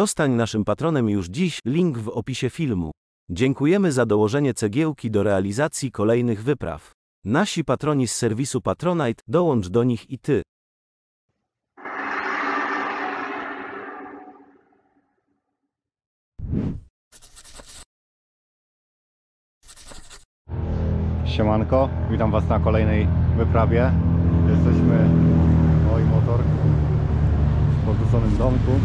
Zostań naszym patronem już dziś, link w opisie filmu. Dziękujemy za dołożenie cegiełki do realizacji kolejnych wypraw. Nasi patroni z serwisu Patronite, dołącz do nich i Ty. Siemanko, witam Was na kolejnej wyprawie. Jesteśmy, mój motor, w porzuconym domku.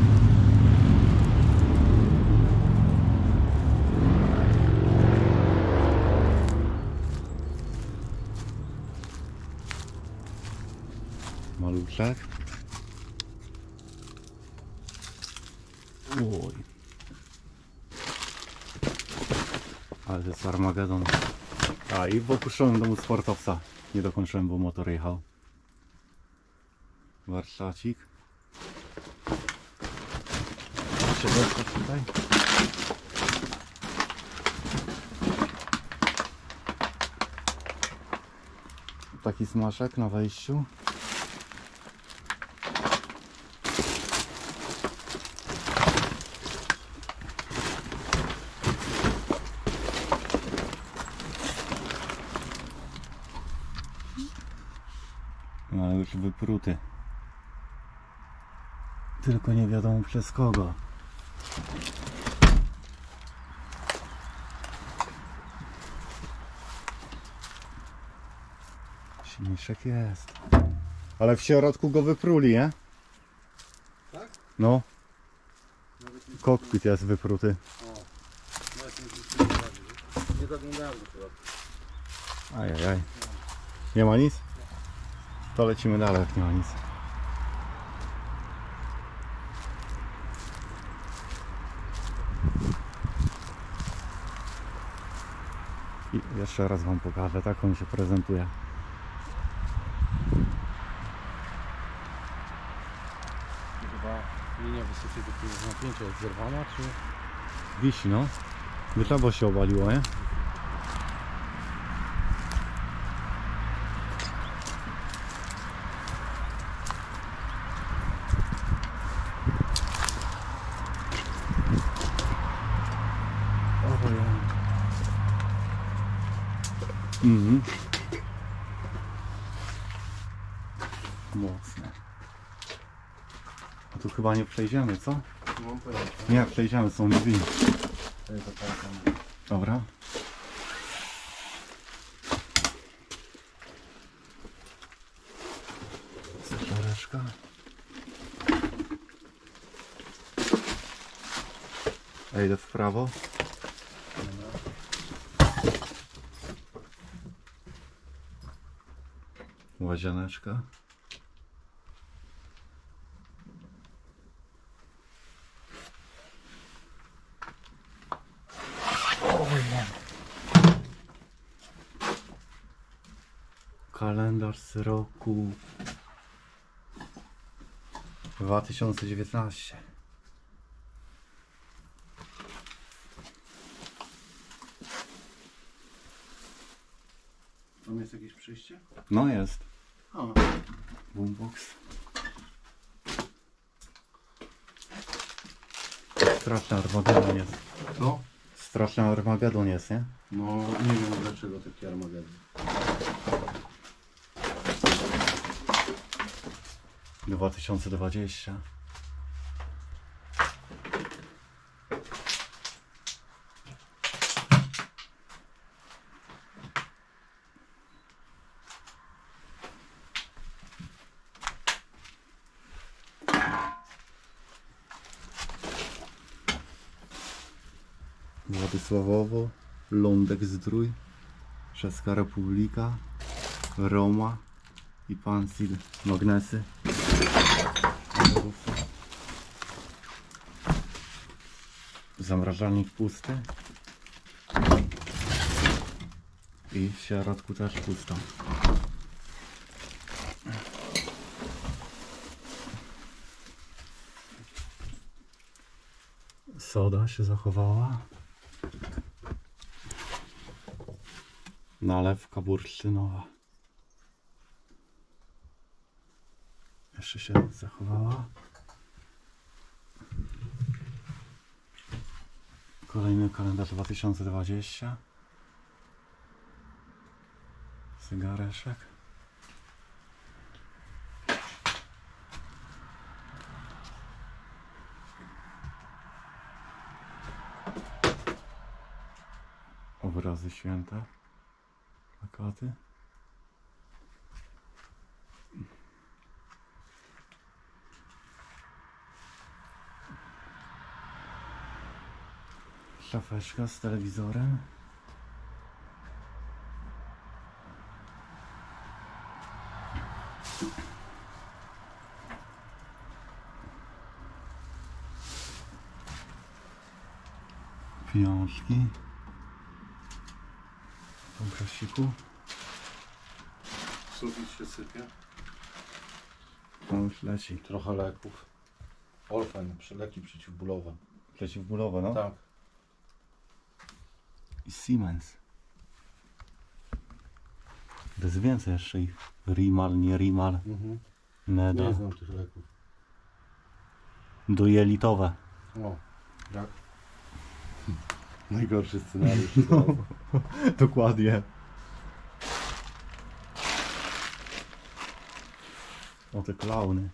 Maluczek. Oj. Ale to jest Armageddon. A i w opuszczonym domu sportowca nie dokończyłem, bo motor jechał. Warsztacik. Siedełko tutaj. Taki smaszek na wejściu. Wypruty, tylko nie wiadomo przez kogo. Silniczek jest, ale w środku go wypruli, nie? Tak? No, kokpit jest wypruty. Nie zaglądałem do środka. Ajajaj, nie ma nic? To lecimy dalej, jak nie ma nic. I jeszcze raz Wam pokażę, tak on się prezentuje. Chyba linia wysokiej napięcia jest zerwana, czy? Wisi, no. Wytrabo się obaliło, nie? Mocne. A tu chyba nie przejdziemy, co? Nie, przejdziemy, są drzwi. Dobra. Szareczka. A idę w prawo. Łazieneczka. Kalendarz z roku 2019. Tam jest jakieś przyjście? No jest. O. Boombox. Straszny Armageddon jest. Co? Straszny Armageddon jest, nie? No nie wiem dlaczego taki Armageddon. Dwa 2020. Władysławowo, Lądek Zdrój, Czeska Republika, Roma i Pansil, magnesy. Zamrażalnik pusty i w środku też pusto. Soda się zachowała. Nalewka bursztynowa jeszcze się zachowała. Kolejny kalendarz 2020. Cygareszek. Obrazy święte. Plakaty. Szafeczka z telewizorem. Pieniążki w obrasiku. Suwit się sypie. On już leci. Trochę leków. Olfen, leki przeciwbólowe. Przeciwbólowe, no? Tak. I Siemens. To jest więcej jeszcze ich. Rimal, nie Rimal. Neda. Nie znam tych leków. Dojelitowe. O, tak. Najgorszy scenariusz. No, dokładnie. O, te klauny.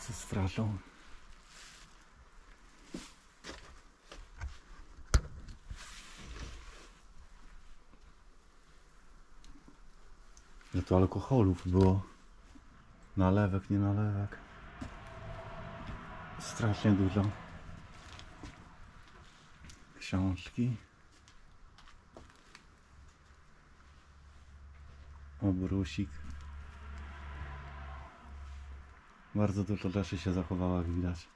Co straszą. No to alkoholów było. Nalewek, nie nalewek. Strasznie dużo. Książki. Obrusik. Bardzo dużo rzeczy się zachowało, jak widać.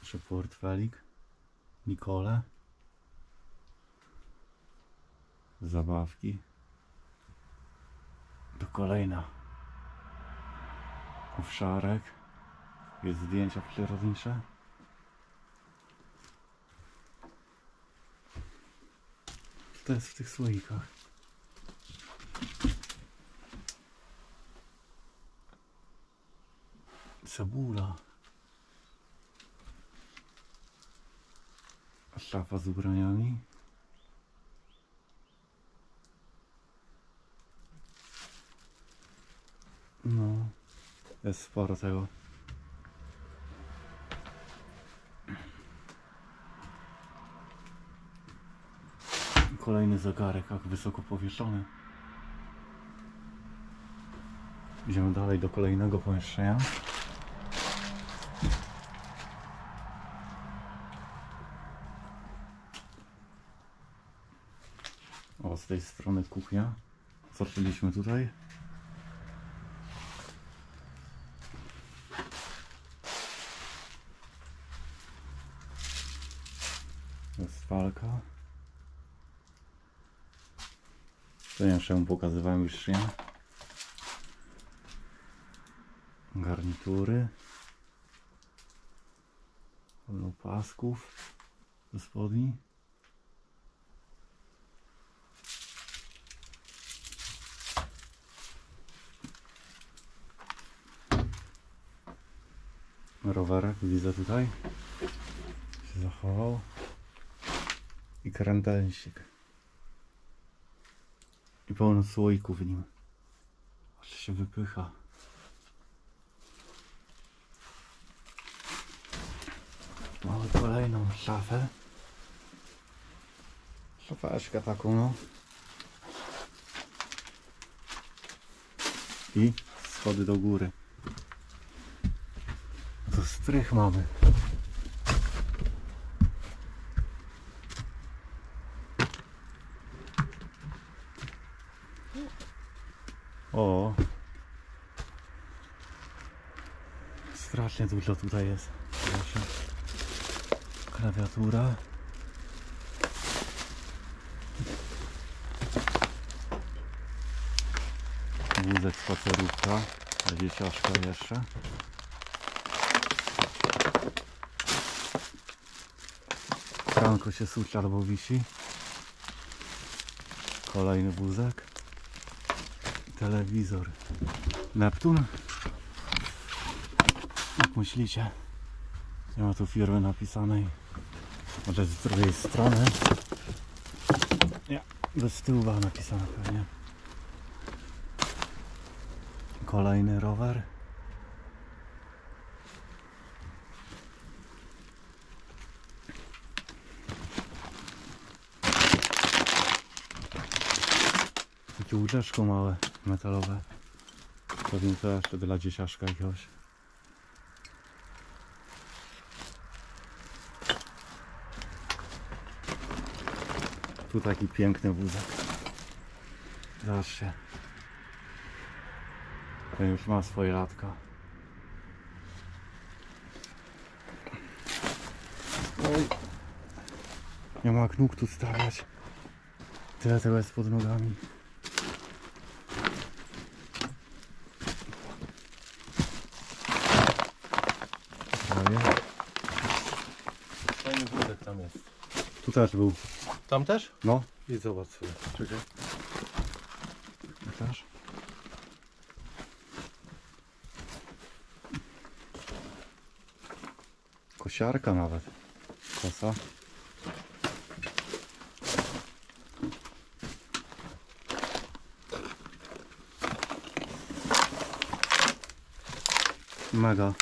Jeszcze portfelik. Nikole. Zabawki. To kolejna. Owszarek. Jest zdjęcia przyrodnicze. To jest w tych słoikach. Cebula. Szafa z ubraniami. No, jest sporo tego. Kolejny zegarek, jak wysoko powieszony. Idziemy dalej do kolejnego pomieszczenia. O, z tej strony kuchnia. Zaczęliśmy tutaj. Spalka. To ja się pokazywałem już, nie? Garnitury. Pełno pasków do spodni. Rowerek widzę tutaj. Się zachował. I karantansik. I pełno słoików w nim. Aż się wypycha. Mamy kolejną szafę. Szafeczkę taką, no. I schody do góry. To strych mamy. O, strasznie dużo tutaj jest. Proszę. Klawiatura. Wózek, spacerówka. Dzieciaszka jeszcze. Kranko się suczy albo wisi. Kolejny wózek. Telewizor Neptun. myślicie. Nie ma tu firmy napisanej. Może z drugiej strony. Nie, bez tyłu była napisana pewnie. Kolejny rower. Takie łóżeczko małe, metalowe. Pewnie to jeszcze dla dzieciaszka jakiegoś. Tu taki piękny wózek. Zobaczcie. Ten już ma swoje latka. Oj. Nie ma nóg tu stawiać. Tyle tego jest pod nogami. Prawie. Fajny wózek tam jest. Tu też był. Tam też? No. I zobacz sobie. Czekaj. Tu też. Kosiarka nawet. Kosa. Mega.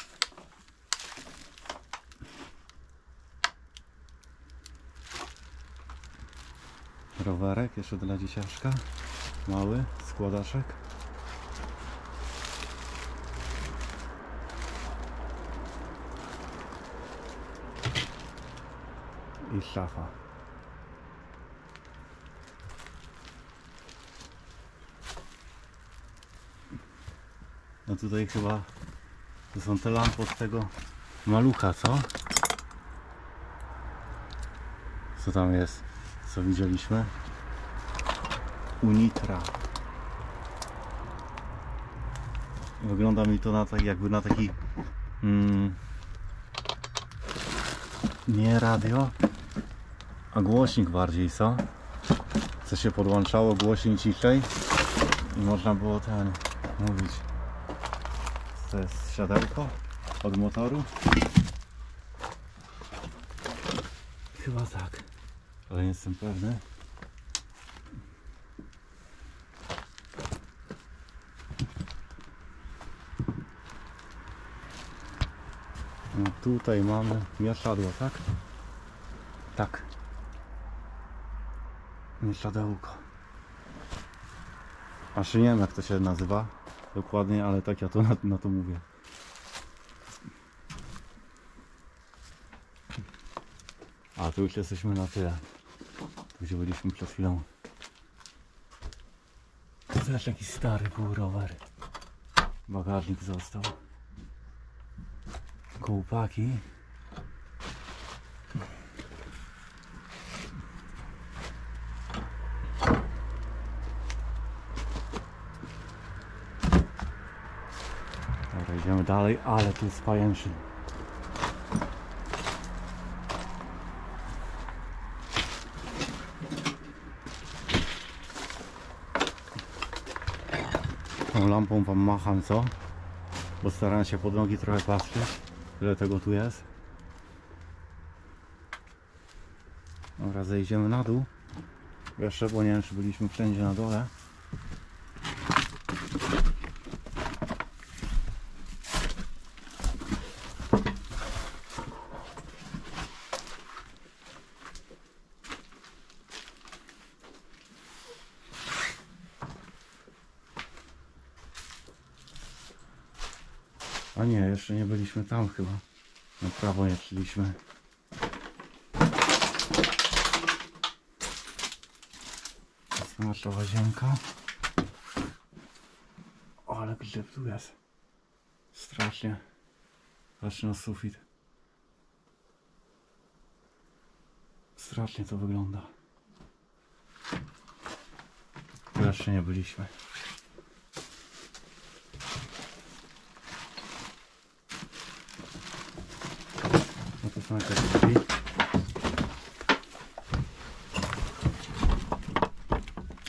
Rowerek jeszcze dla dzieciaczka. Mały składaszek. I szafa. No tutaj chyba to są te lampy od tego malucha, co? Co tam jest? Co widzieliśmy? Unitra. Wygląda mi to na tak, jakby na taki nie radio, a głośnik bardziej, co? Co się podłączało, głośnik ciszej i można było ten mówić. To jest siadełko od motoru. Chyba tak, ale nie jestem pewny. No tutaj mamy mieszadło, tak? Tak. Mieszadełko. Aż nie wiem jak to się nazywa dokładnie, ale tak ja to na to mówię. A tu już jesteśmy na tyle. Tu gdzie byliśmy przed chwilą. To też jakiś stary był rower. Bagażnik został. Kołpaki. Dobra, idziemy dalej, ale tu jest pajęczyn. Tą lampą wam macham, co? Bo staram się pod nogi trochę patrzeć. Tyle tego tu jest. Dobra, zejdziemy na dół. Jeszcze, bo nie wiem, czy byliśmy wszędzie na dole. A nie, jeszcze nie byliśmy tam chyba. Na prawo nie szliśmy. To jest nasza łazienka. O, ale grzyb tu jest. Strasznie. Patrzcie na sufit. Strasznie to wygląda. Tu jeszcze nie byliśmy. No to drzwi.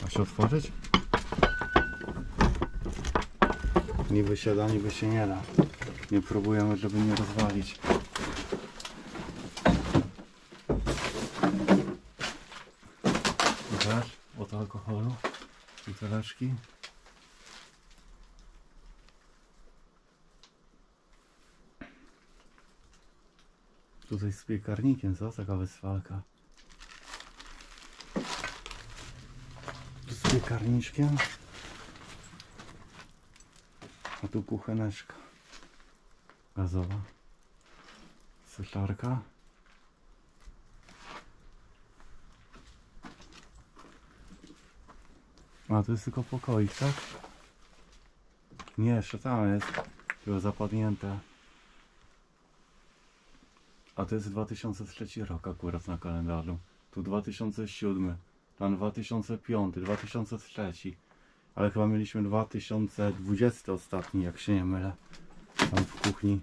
A się otworzyć? Niby się da, niby się nie da. pięknie próbujemy, żeby nie rozwalić. Zobacz, od alkoholu, buteleczki. Tutaj z piekarnikiem, co? Taka wysfalka. Tu z piekarniczkiem. A tu kucheneczka gazowa. Suszarka. A tu jest tylko pokoik, tak? Nie, jeszcze tam jest. Było zapadnięte. A to jest 2003 rok akurat na kalendarzu. Tu 2007, tam 2005, 2003. Ale chyba mieliśmy 2020 ostatni, jak się nie mylę. Tam w kuchni.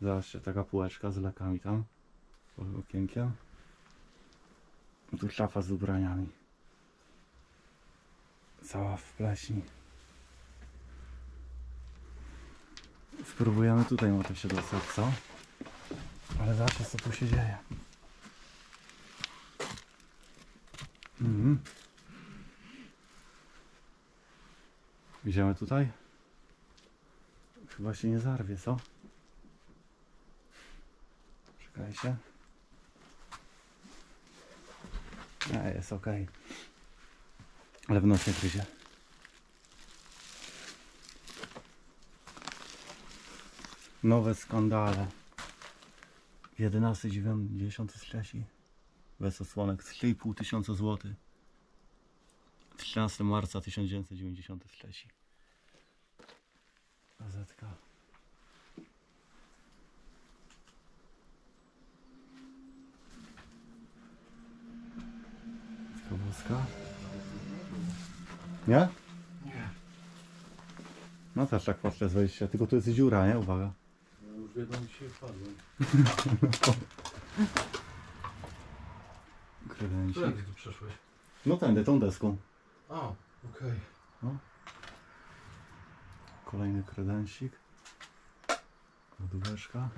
Zawsze taka półeczka z lekami tam. Pod okienkiem. Tu szafa z ubraniami. Cała w pleśni. Spróbujemy tutaj może się dostać, co? Ale zawsze co tu się dzieje. Idziemy tutaj? Chyba się nie zarwie, co? Czekaj się. Jest ok. Ale w noc nie gryzie. Nowe skandale. 11.93. Bez osłonek 3 500 zł. 13 marca 1993. Gazetka. Skowska. Nie? Nie. No też tak podczas wejścia, tylko tu jest dziura, nie? Uwaga. Wiadomo, dzisiaj wpadłem. Kredenci. Kiedy tu przeszłeś? No tędy, tą deską. A, okej. Okay. No. Kolejny kredensik. Lodóweczka.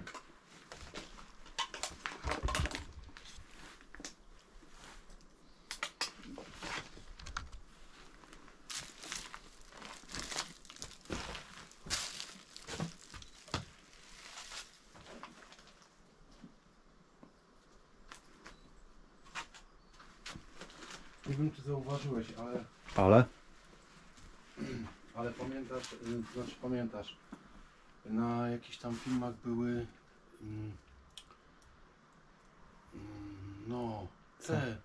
Nie wiem, czy zauważyłeś, ale... Ale? Ale pamiętasz, znaczy pamiętasz, na jakichś tam filmach były... No... Te...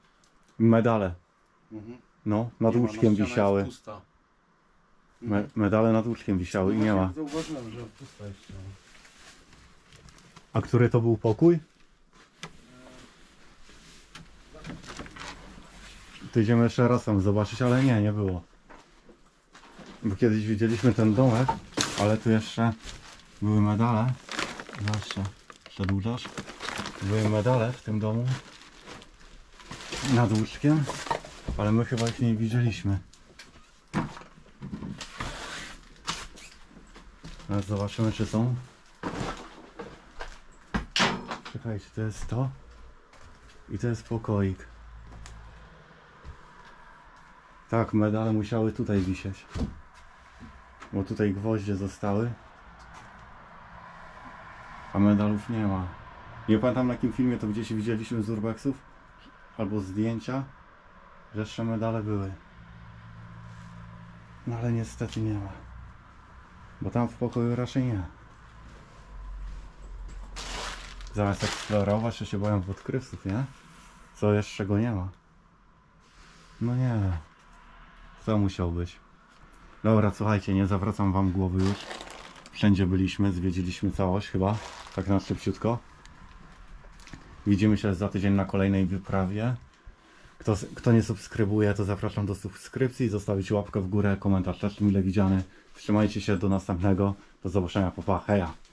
Medale. No, nad łóżkiem wisiały. Medale nad łóżkiem wisiały i nie ma. Zauważyłem, że pusta jest. A który to był pokój? To idziemy jeszcze raz tam zobaczyć, ale nie, nie było. Bo kiedyś widzieliśmy ten domek, ale tu jeszcze były medale. Zawsze przedłużasz. Były medale w tym domu. Nad łóżkiem. Ale my chyba ich nie widzieliśmy. Teraz zobaczymy, czy są. Czekajcie, to jest to. I to jest pokoik. Tak, medale musiały tutaj wisieć, bo tutaj gwoździe zostały, a medalów nie ma. Nie pamiętam, na jakim filmie to gdzieś widzieliśmy z urbexów, albo zdjęcia, że jeszcze medale były. No ale niestety nie ma, bo tam w pokoju raczej nie. Zamiast eksplorować, to się boją w odkrywców, nie? Co jeszcze go nie ma? No nie. To musiał być. Dobra, słuchajcie, nie zawracam wam głowy już. Wszędzie byliśmy, zwiedziliśmy całość chyba. Tak na szybciutko. Widzimy się za tydzień na kolejnej wyprawie. Kto nie subskrybuje, to zapraszam do subskrypcji. Zostawić łapkę w górę, komentarz też mile widziany. Trzymajcie się, do następnego. Do zobaczenia, pa, pa, heja.